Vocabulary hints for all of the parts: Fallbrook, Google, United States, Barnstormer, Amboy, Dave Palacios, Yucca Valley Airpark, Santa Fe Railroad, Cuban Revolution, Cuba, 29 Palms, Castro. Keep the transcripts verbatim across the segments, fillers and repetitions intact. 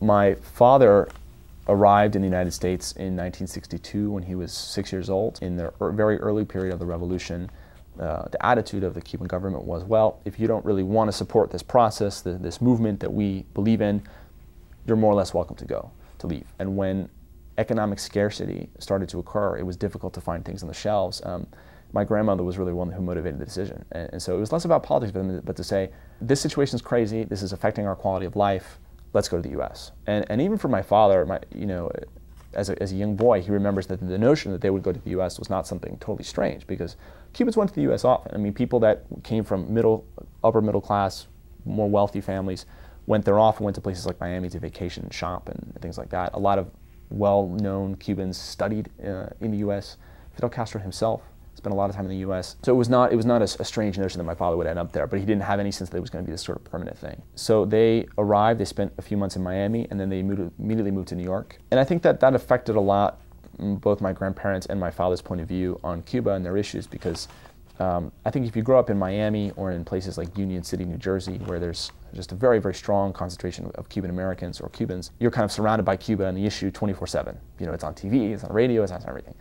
my father arrived in the United States in nineteen sixty-two when he was six years old. In the er very early period of the revolution, uh, the attitude of the Cuban government was, well, if you don't really want to support this process, the, this movement that we believe in, you're more or less welcome to go, to leave. And when economic scarcity started to occur, it was difficult to find things on the shelves. Um, my grandmother was really the one who motivated the decision. And, and so it was less about politics, but, but to say, this situation is crazy, this is affecting our quality of life, let's go to the U S And, and even for my father, my, you know, as a, as a young boy, he remembers that the notion that they would go to the U S was not something totally strange, because Cubans went to the U S often. I mean, people that came from middle, upper middle class, more wealthy families, went there often, went to places like Miami to vacation and shop and things like that. A lot of well-known Cubans studied uh, in the U S Fidel Castro himself spent a lot of time in the U S So it was not, it was not a, a strange notion that my father would end up there, but he didn't have any sense that it was going to be this sort of permanent thing. So they arrived, they spent a few months in Miami, and then they moved, immediately moved to New York. And I think that that affected a lot, both my grandparents and my father's point of view on Cuba and their issues, because um, I think if you grow up in Miami or in places like Union City, New Jersey, where there's just a very, very strong concentration of Cuban Americans or Cubans, you're kind of surrounded by Cuba and the issue twenty-four seven. You know, it's on T V, it's on radio, it's on everything.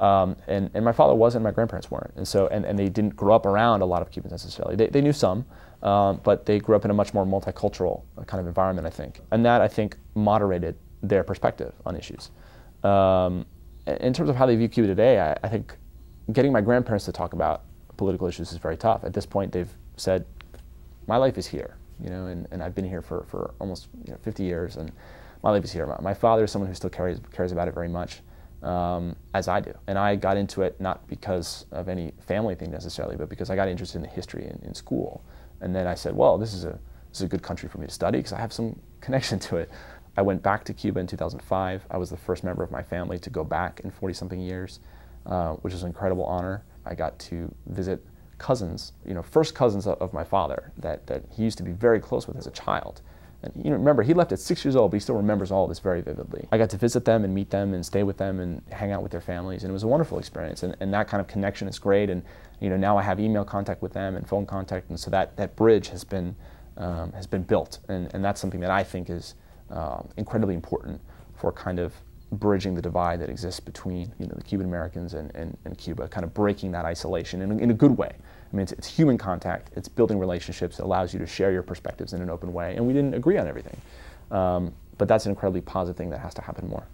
Um, and, and my father wasn't, my grandparents weren't, and so and, and they didn't grow up around a lot of Cubans necessarily. They, they knew some, um, but they grew up in a much more multicultural kind of environment, I think. And that, I think, moderated their perspective on issues. Um, in terms of how they view Cuba today, I, I think getting my grandparents to talk about political issues is very tough. At this point, they've said, my life is here, you know, and, and I've been here for, for almost you know, fifty years, and my life is here. My, my father is someone who still cares, cares about it very much. Um, as I do. And I got into it not because of any family thing necessarily, but because I got interested in the history in, in school. And then I said, well, this is a, this is a good country for me to study because I have some connection to it. I went back to Cuba in two thousand five. I was the first member of my family to go back in forty something years, uh, which was an incredible honor. I got to visit cousins, you know, first cousins of, of my father that, that he used to be very close with as a child. And you know, remember, he left at six years old, but he still remembers all of this very vividly. I got to visit them and meet them and stay with them and hang out with their families, and it was a wonderful experience. And, and that kind of connection is great. And you know, now I have email contact with them and phone contact, and so that, that bridge has been, um, has been built. And, and that's something that I think is um, incredibly important for kind of bridging the divide that exists between you know, the Cuban Americans and, and, and Cuba, kind of breaking that isolation in a, in a good way. I mean, it's, it's human contact, it's building relationships, it allows you to share your perspectives in an open way, and we didn't agree on everything. Um, but that's an incredibly positive thing that has to happen more.